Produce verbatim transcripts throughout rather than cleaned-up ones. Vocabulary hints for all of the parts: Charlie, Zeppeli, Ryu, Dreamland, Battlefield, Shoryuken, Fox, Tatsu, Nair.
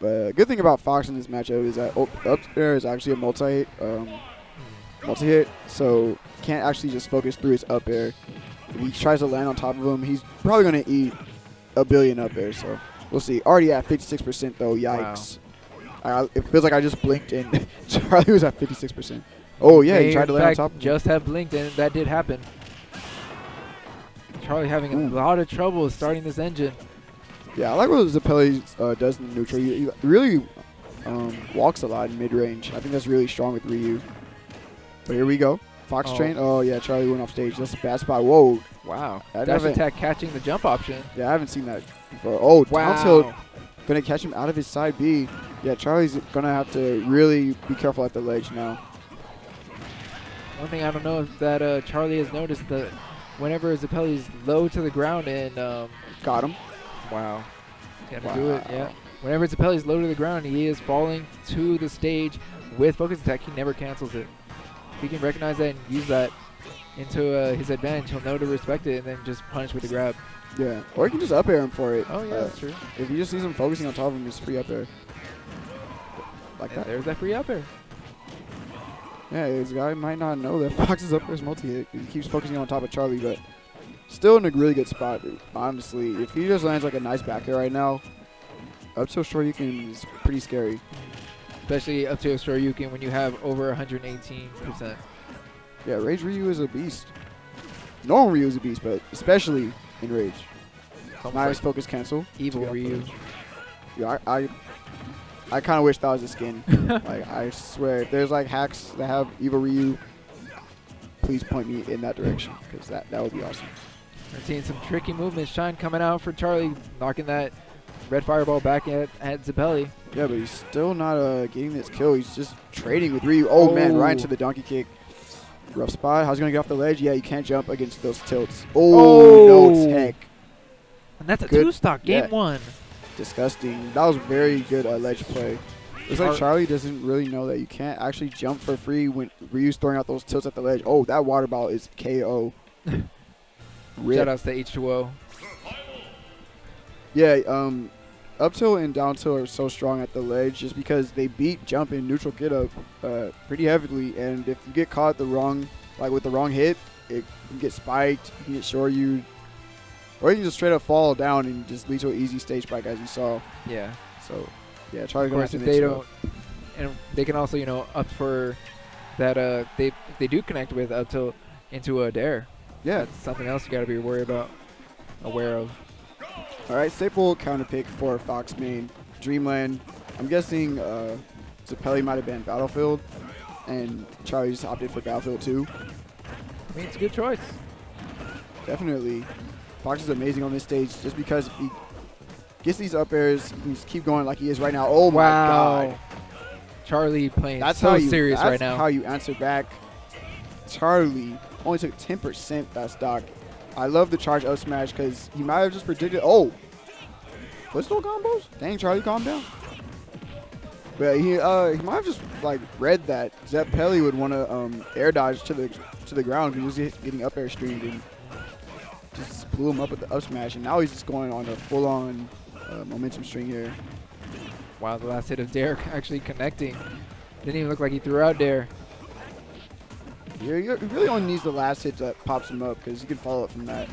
But good thing about Fox in this matchup is that up there is actually a multi-hit, um, multi-hit, so can't actually just focus through his up air. If he tries to land on top of him, he's probably going to eat a billion up air, so we'll see. Already at fifty-six percent, though, yikes. Wow. I, it feels like I just blinked, and Charlie was at fifty-six percent. Oh, yeah, they he tried to land on top of him. Just have blinked, and that did happen. Charlie having Ooh. a lot of trouble starting this engine. Yeah, I like what Zeppeli uh, does in the neutral. He, he really um, walks a lot in mid-range. I think that's really strong with Ryu. But here we go. Fox oh. train. Oh, yeah, Charlie went off stage. That's a bad spot. Whoa. Wow. Dash attack catching the jump option. Yeah, I haven't seen that before. Oh, wow. Down tilt. Going to catch him out of his side B. Yeah, Charlie's going to have to really be careful at the ledge now. One thing I don't know is that uh, Charlie has noticed that whenever Zeppeli's low to the ground and... Um, Got him. Wow. Gotta wow. do it, yeah. Whenever Zeppeli's low to the ground, he is falling to the stage with focus attack. He never cancels it. If he can recognize that and use that into uh, his advantage, he'll know to respect it and then just punish with the grab. Yeah, or you can just up air him for it. Oh, yeah, uh, that's true. If you just see him focusing on top of him, it's free up air. Like and that. There's that free up air. Yeah, this guy might not know that Fox's up air is multi-hit. He keeps focusing on top of Charlie, but... Still in a really good spot, dude. Honestly. If he just lands like a nice back air right now, up till Shoryuken is pretty scary. Especially up till Shoryuken when you have over one hundred eighteen percent. Yeah, Rage Ryu is a beast. Normal Ryu is a beast, but especially in Rage. Nice like focus cancel. Evil Ryu. Yeah, I, I, I kind of wish that was a skin. Like I swear, if there's like hacks that have Evil Ryu, please point me in that direction because that that would be awesome. We're seeing some tricky movements. Shine coming out for Charlie, knocking that red fireball back at, at Zeppeli. Yeah, but he's still not uh, getting this kill. He's just trading with Ryu. Oh, oh, man, right into the donkey kick. Rough spot. How's he going to get off the ledge? Yeah, you can't jump against those tilts. Oh, oh. no tech. And that's a two-stock, game yeah. one. Disgusting. That was very good uh, ledge play. It's like Charlie doesn't really know that you can't actually jump for free when Ryu's throwing out those tilts at the ledge. Oh, that water ball is K O. Shout outs to H two O. Yeah, um, up tilt and down tilt are so strong at the ledge just because they beat jump and neutral get up uh, pretty heavily. And if you get caught the wrong, like with the wrong hit, it can get spiked, you can get Shoryu, or you can just straight up fall down and just lead to an easy stage spike as you saw. Yeah. So. Yeah, Charlie going to the they don't, and they can also, you know, up for that. Uh, they they do connect with up till into a dare. Yeah, that's something else you got to be worried about, aware of. All right, staple counter pick for Fox main Dreamland. I'm guessing uh, Zeppeli might have been Battlefield, and Charlie just opted for Battlefield two. I mean, it's a good choice. Definitely, Fox is amazing on this stage just because he. Gets these up airs. He can just keep going like he is right now. Oh, my wow. God. Charlie playing that's so how you, serious that's right now. That's how you answer back. Charlie only took ten percent that stock. I love the charge up smash because he might have just predicted. Oh. Pistol combos? Dang, Charlie, calm down. But he uh, he might have just, like, read that Zeppeli would want to um, air dodge to the, to the ground because he was getting up air streamed and just blew him up with the up smash. And now he's just going on a full-on... Uh, momentum string here. Wow, the last hit of dare actually connecting. Didn't even look like he threw out dare. Yeah, he really only needs the last hit that pops him up because you can follow up from that.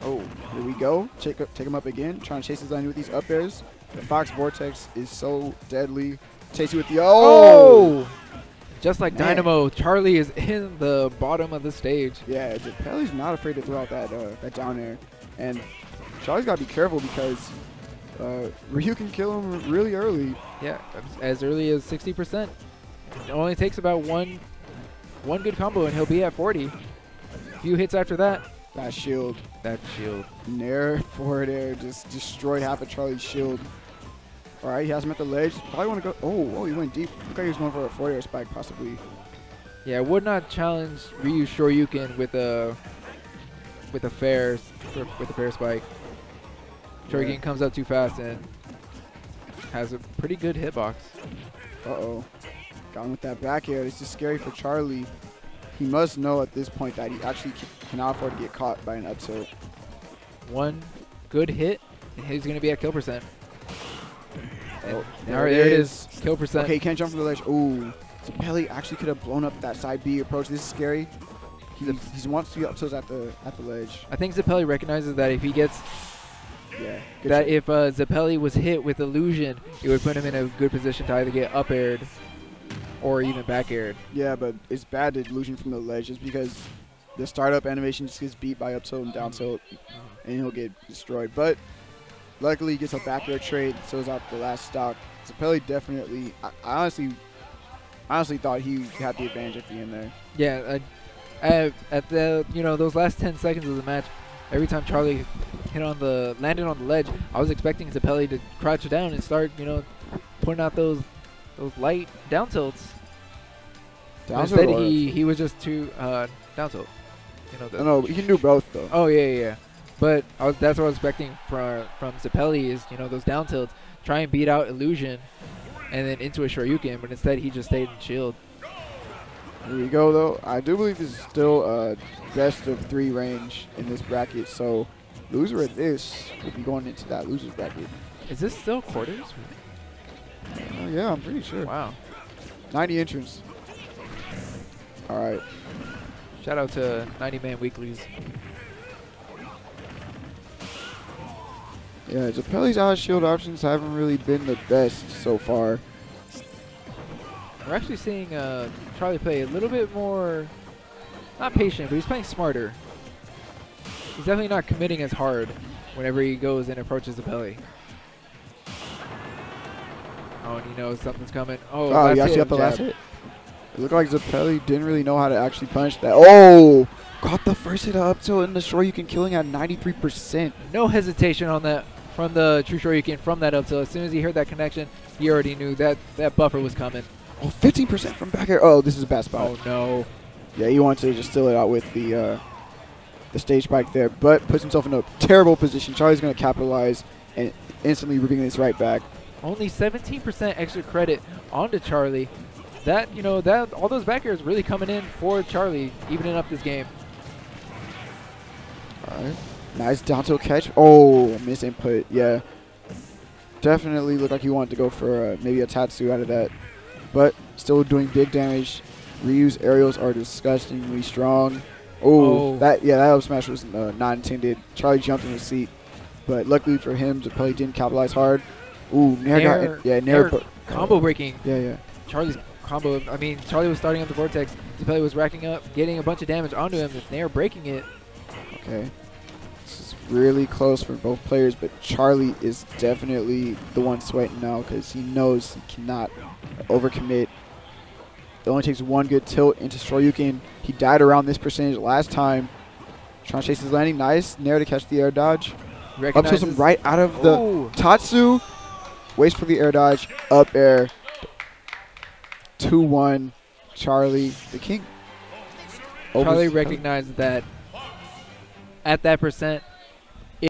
Oh, here we go. Take, up, take him up again. Trying to chase his line with these up airs. The Fox Vortex is so deadly. Chase you with the oh! oh! Just like Man. Dynamo, Charlie is in the bottom of the stage. Yeah, Zeppeli's not afraid to throw out that, uh, that down air. And Charlie's got to be careful because uh, Ryu can kill him really early. Yeah, as early as sixty percent. It only takes about one one good combo and he'll be at forty. A few hits after that. That shield. That shield. Nair, forward air, just destroyed half of Charlie's shield. All right, he has him at the ledge. Probably want to go. Oh, oh, he went deep. Looked like he was going for a forward air spike possibly. Yeah, I would not challenge Ryu Shoryuken with a, with a fair, with a fair spike. Shoryuken yeah. comes up too fast and has a pretty good hitbox. Uh-oh. Got him with that back air. This is scary for Charlie. He must know at this point that he actually cannot afford to get caught by an up tilt. One good hit, and he's going to be at kill percent. Oh, there, there it is. is. Kill percent. Okay, he can't jump from the ledge. Ooh. Zeppeli actually could have blown up that side B approach. This is scary. He, he wants to get up toes at the, at the ledge. I think Zeppeli recognizes that if he gets... Yeah. That shot. if uh, Zeppeli was hit with illusion, it would put him in a good position to either get up aired or even back aired. Yeah, but it's bad to illusion from the ledge just because the startup animation just gets beat by up tilt and down tilt, and he'll get destroyed. But luckily, he gets a back air trade, so it's out the last stock. Zeppeli definitely, I, I honestly, honestly thought he had the advantage at the end there. Yeah, I, I, at the you know those last ten seconds of the match, every time Charlie hit on the landed on the ledge, I was expecting Zeppeli to crouch down and start you know putting out those those light down tilts. Down tilt. Instead, he he was just too uh, down tilt. You know, the, no, you can do both though. Oh yeah, yeah. But I was, that's what I was expecting from from Zeppeli is you know those down tilts, try and beat out illusion, and then into a Shoryuken. But instead he just stayed in shield. There you go though. I do believe this is still uh, best of three range in this bracket. So loser of this will be going into that loser's bracket. Is this still quarters? Oh yeah, I'm pretty sure. Wow. ninety entrants. All right. Shout out to ninety man weeklies. Yeah, Zeppeli's out of shield options haven't really been the best so far. We're actually seeing uh, Charlie play a little bit more, not patient, but he's playing smarter. He's definitely not committing as hard whenever he goes and approaches Zeppeli. Oh, and he knows somethinging's coming. Oh, oh you actually got the last hit. It looked like Zeppeli didn't really know how to actually punish that. Oh! Got the first hit up till in the Shoryuken, killing at ninety-three percent. No hesitation on that from the true Shoryuken from that up till. As soon as he heard that connection, he already knew that that buffer was coming. Oh, fifteen percent from back air. Oh, this is a bad spot. Oh, no. Yeah, he wants to just steal it out with the uh, the stage spike there, but puts himself in a terrible position. Charlie's going to capitalize and instantly bringing this right back. Only seventeen percent extra credit onto Charlie. That, you know, that all those back airs really coming in for Charlie, evening up this game. All right. Nice down tilt catch. Oh, miss input. Yeah. Definitely looked like he wanted to go for uh, maybe a Tatsu out of that. But still doing big damage. Ryu's aerials are disgustingly strong. Oh, oh. that yeah, that up smash was uh, not intended. Charlie jumped in his seat. But luckily for him, Zeppeli didn't capitalize hard. Ooh, Nair, Nair got in, yeah, Nair, Nair combo breaking. Yeah, yeah. Charlie's combo. I mean, Charlie was starting up the vortex. Zeppeli was racking up, getting a bunch of damage onto him. With Nair breaking it. Okay, this is really close for both players, but Charlie is definitely the one sweating now because he knows he cannot overcommit. It only takes one good tilt into Shoryuken. He died around this percentage last time. Trying to chase his landing. Nice Nair to catch the air dodge. Up to him right out of the Ooh. Tatsu. Waits for the air dodge. Up air. two one, Charlie the King. Charlie recognized that at that percent,